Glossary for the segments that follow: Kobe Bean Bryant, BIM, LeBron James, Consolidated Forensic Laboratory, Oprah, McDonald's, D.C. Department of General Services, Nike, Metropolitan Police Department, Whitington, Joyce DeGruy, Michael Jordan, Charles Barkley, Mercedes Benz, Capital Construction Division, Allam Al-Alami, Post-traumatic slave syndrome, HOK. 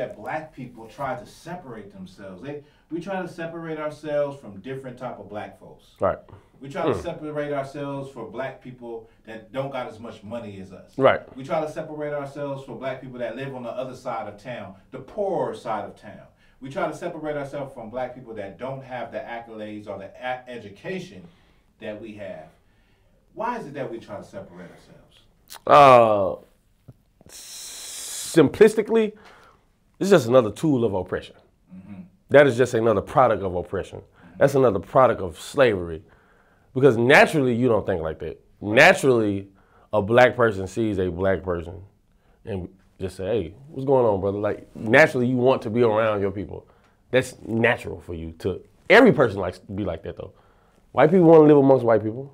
that black people try to separate themselves. We try to separate ourselves from different type of black folks. Right. We try to separate ourselves for black people that don't got as much money as us. Right. We try to separate ourselves for black people that live on the other side of town, the poorer side of town. We try to separate ourselves from black people that don't have the accolades or the education that we have. Why is it that we try to separate ourselves? Simplistically, it's just another tool of oppression. Mm-hmm. That is just another product of oppression. Mm-hmm. That's another product of slavery. Because naturally, you don't think like that. Naturally, a black person sees a black person and just say, hey, what's going on, brother? Like, naturally, you want to be around your people. That's natural for you to. Every person likes to be like that, though. White people want to live amongst white people.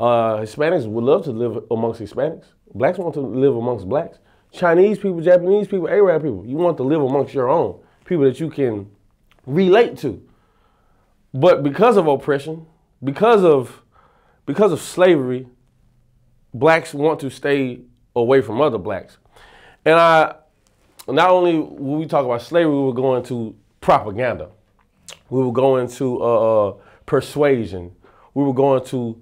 Hispanics would love to live amongst Hispanics. Blacks want to live amongst blacks. Chinese people, Japanese people, Arab people. You want to live amongst your own. People that you can relate to. But because of oppression, because of slavery, blacks want to stay away from other blacks. And not only when we talk about slavery, we were going to propaganda. We were going to persuasion. We were going to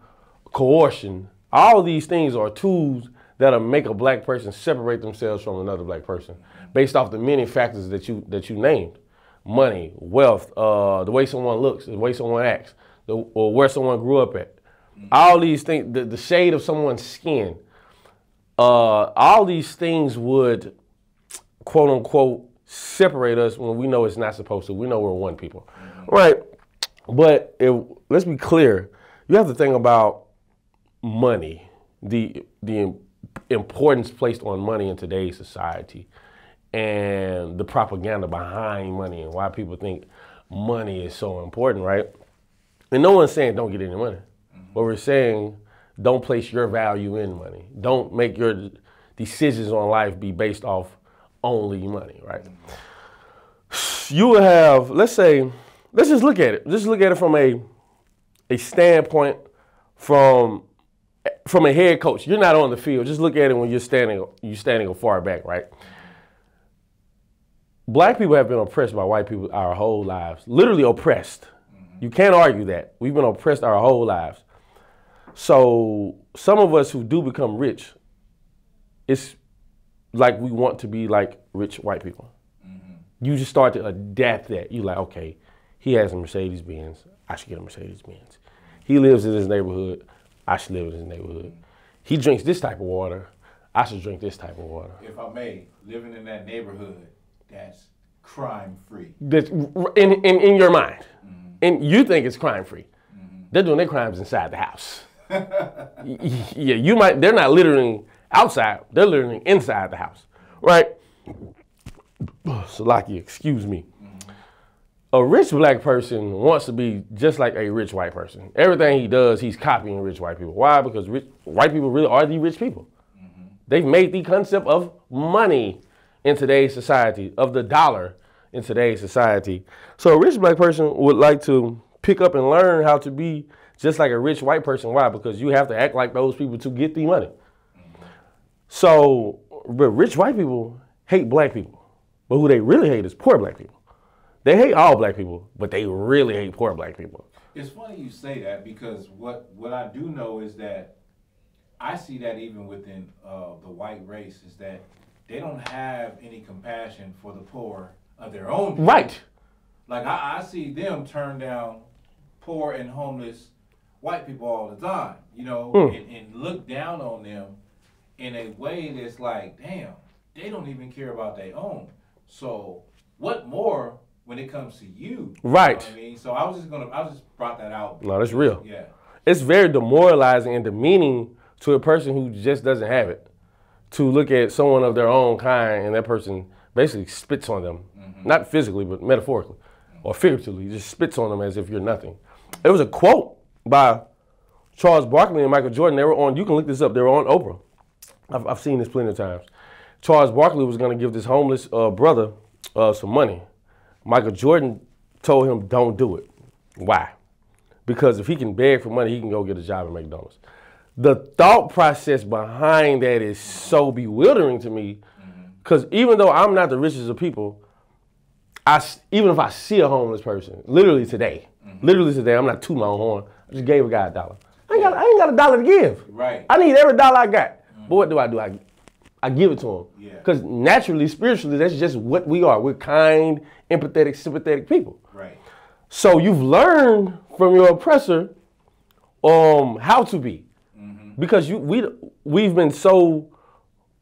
coercion. All of these things are tools that'll make a black person separate themselves from another black person based off the many factors that you named. Money, wealth, the way someone looks, the way someone acts, or where someone grew up at. All these things, the shade of someone's skin, all these things would, quote unquote, separate us when we know it's not supposed to. We know we're one people. Right. But let's be clear. You have to think about money, the importance placed on money in today's society and the propaganda behind money and why people think money is so important, right? And no one's saying don't get any money. But we're saying don't place your value in money. Don't make your decisions on life be based off only money, right? You will have, let's just look at it. Just look at it from a standpoint from a head coach. You're not on the field. Just look at it when you're standing far back, right? Black people have been oppressed by white people our whole lives. Literally oppressed. You can't argue that. We've been oppressed our whole lives. So some of us who do become rich, it's like we want to be like rich white people. Mm-hmm. You just start to adapt that. You're like, okay, he has a Mercedes Benz. I should get a Mercedes Benz. He lives in his neighborhood. I should live in his neighborhood. Mm-hmm. He drinks this type of water. I should drink this type of water. If I may, living in that neighborhood, that's crime-free. That's in your mind. Mm-hmm. And you think it's crime-free. Mm-hmm. They're doing their crimes inside the house. Yeah, you might. They're not littering outside. They're littering inside the house, right? Salaki, excuse me. Mm-hmm. A rich black person wants to be just like a rich white person. Everything he does, he's copying rich white people. Why? Because white people really are the rich people. Mm-hmm. They've made the concept of money in today's society, of the dollar in today's society. So a rich black person would like to pick up and learn how to be just like a rich white person. Why? Because you have to act like those people to get the money. So, but rich white people hate black people. But who they really hate is poor black people. They hate all black people, but they really hate poor black people. It's funny you say that because what I do know is that I see that even within the white race is that they don't have any compassion for the poor of their own people. Right. Like I see them turn down poor and homeless white people all the time, you know, and look down on them in a way that's like, damn, they don't even care about their own. So what more when it comes to you? Right. You know what I mean? So I just brought that out. No, that's real. Yeah. It's very demoralizing and demeaning to a person who just doesn't have it to look at someone of their own kind and that person basically spits on them. Not physically, but metaphorically or figuratively. He just spits on them as if you're nothing. It was a quote by Charles Barkley and Michael Jordan. They were on, you can look this up, they were on Oprah. I've seen this plenty of times. Charles Barkley was going to give this homeless brother some money. Michael Jordan told him, don't do it. Why? Because if he can beg for money, he can go get a job at McDonald's. The thought process behind that is so bewildering to me Because even though I'm not the richest of people, even if I see a homeless person, literally today, I'm not tooting my own horn. I just gave a guy $1. I ain't got a dollar to give. Right. I need every dollar I got. But what do? I give it to him. Because naturally, spiritually, that's just what we are. We're kind, empathetic, sympathetic people. Right. So you've learned from your oppressor how to be. Because we've been so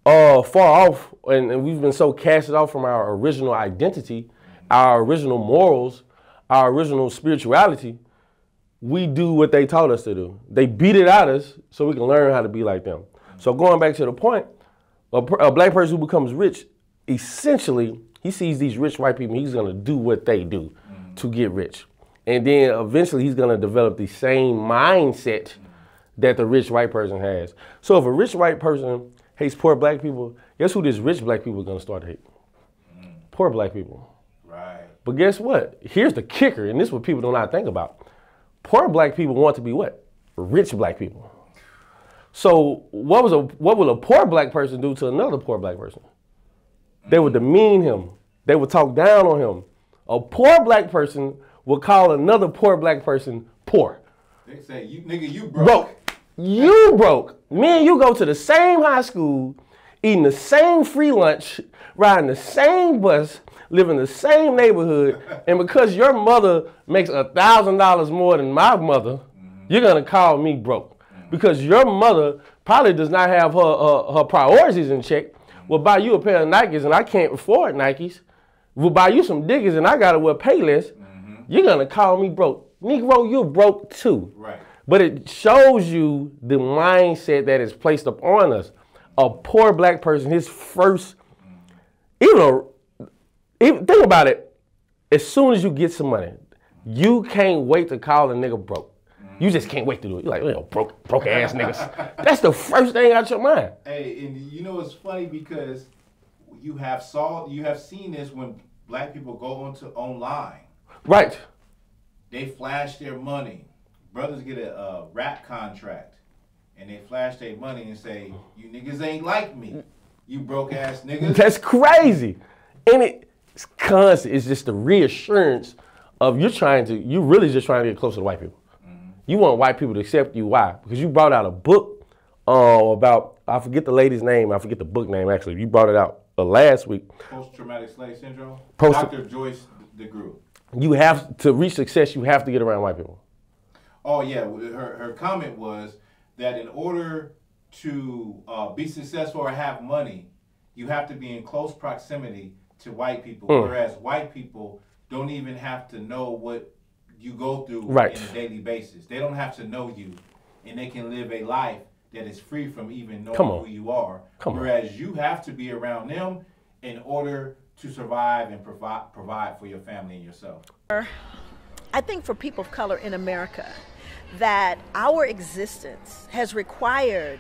far off and we've been so casted off from our original identity, our original morals, our original spirituality, we do what they taught us to do. They beat it at us so we can learn how to be like them. So going back to the point, a black person who becomes rich, essentially, he sees these rich white people, he's going to do what they do to get rich. And then eventually he's going to develop the same mindset that the rich white person has. So if a rich white person hates poor black people, guess who this rich black people are going to start to hate? Poor black people. Right. But guess what? Here's the kicker, and this is what people do not think about. Poor black people want to be what? Rich black people. So what will a poor black person do to another poor black person? They would demean him. They would talk down on him. A poor black person will call another poor black person poor. They say, "You nigga, you broke. You broke. Me and you go to the same high school, eating the same free lunch, riding the same bus, live in the same neighborhood, and because your mother makes $1,000 more than my mother, you're gonna call me broke. Because your mother probably does not have her priorities in check. Will buy you a pair of Nikes and I can't afford Nikes. Will buy you some diggers and I gotta wear Payless. You're gonna call me broke. Negro, you're broke too." Right. But it shows you the mindset that is placed upon us. A poor black person, his first, even think about it, as soon as you get some money, you can't wait to call a nigga broke. You just can't wait to do it. You're like, you know, broke ass niggas. That's the first thing out your mind. Hey, and you know it's funny because you have seen this when black people go onto online. Right. They flash their money. Brothers get a rap contract, and they flash their money and say, "You niggas ain't like me. You broke ass niggas." That's crazy, and it's constant. It's just the reassurance of you really just trying to get close to the white people. You want white people to accept you. Why? Because you brought out a book about, I forget the lady's name. I forget the book name actually. You brought it out last week. Post-traumatic slave syndrome. Dr. Joyce DeGruy. You have to reach success. You have to get around white people. Oh yeah, her comment was that in order to be successful or have money, you have to be in close proximity to white people, whereas white people don't even have to know what you go through on a daily basis. They don't have to know you, and they can live a life that is free from even knowing who you are, whereas you have to be around them in order to survive and provide for your family and yourself. I think for people of color in America, that our existence has required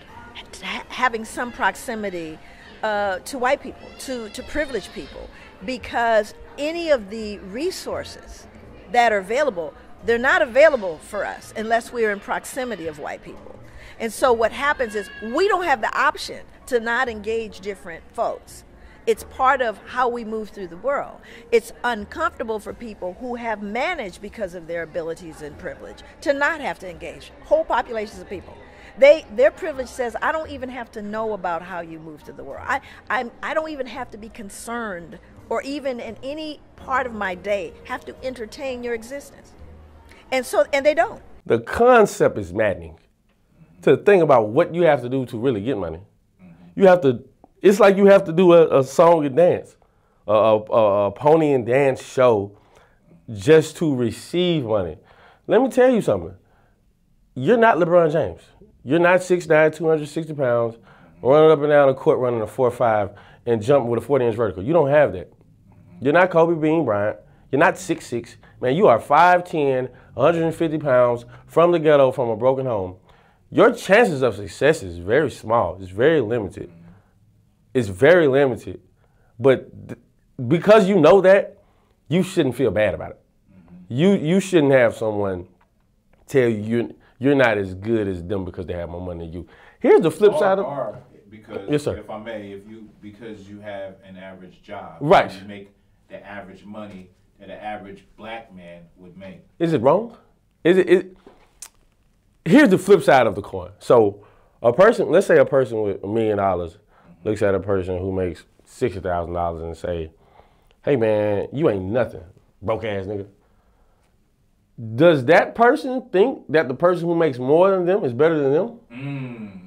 having some proximity to white people, to privileged people, because any of the resources that are available, they're not available for us unless we're in proximity of white people. And so what happens is we don't have the option to not engage different folks. It's part of how we move through the world. It's uncomfortable for people who have managed, because of their abilities and privilege, to not have to engage whole populations of people. Their privilege says, I don't even have to know about how you move through the world. I don't even have to be concerned or even in any part of my day have to entertain your existence. And they don't. The concept is maddening. To think about what you have to do to really get money. You have to It's like you have to do a song and dance, a pony and dance show just to receive money. Let me tell you something. You're not LeBron James. You're not 6'9", 260 pounds, running up and down the court running a 4.5 and jumping with a 40-inch vertical. You don't have that. You're not Kobe Bean Bryant. You're not 6'6". Man, you are 5'10", 150 pounds, from the ghetto, from a broken home. Your chances of success is very small. It's very limited. It's very limited, but because you know that, you shouldn't feel bad about it. You shouldn't have someone tell you you're not as good as them because they have more money than you. Here's the flip side of because if I may, if you you have an average job, right? You make the average money that an average black man would make. Is it wrong? Is it? Here's the flip side of the coin. So a person, let's say a person with $1 million looks at a person who makes $60,000 and say, "Hey man, you ain't nothing, broke ass nigga." Does that person think that the person who makes more than them is better than them? Mm.